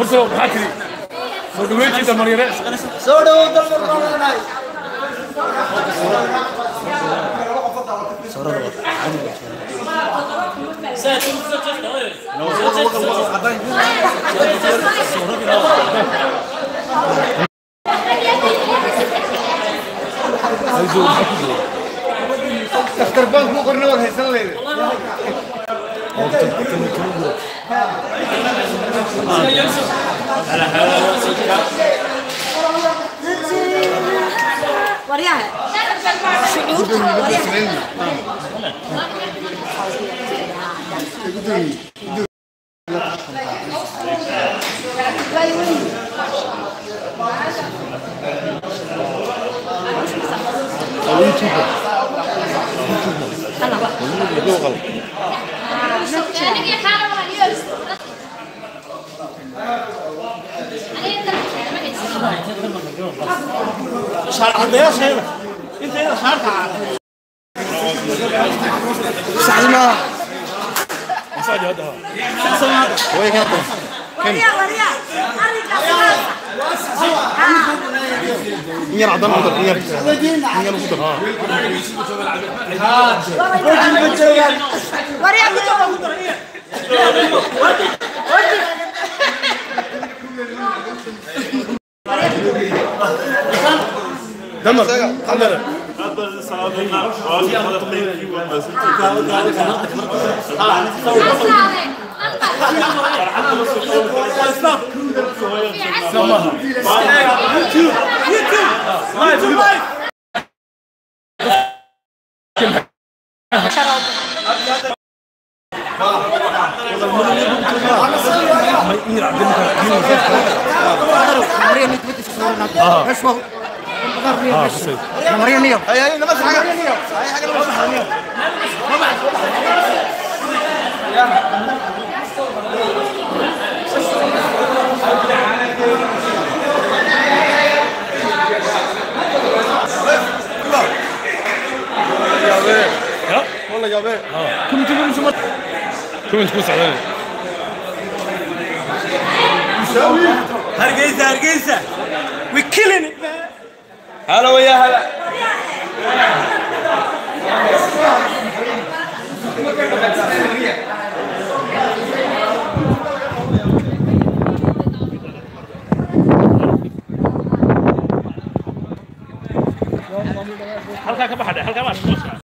بصوا هاكلي سودويتشي تمريرة سودو تمريرة ناي سودو هلا ويا هلا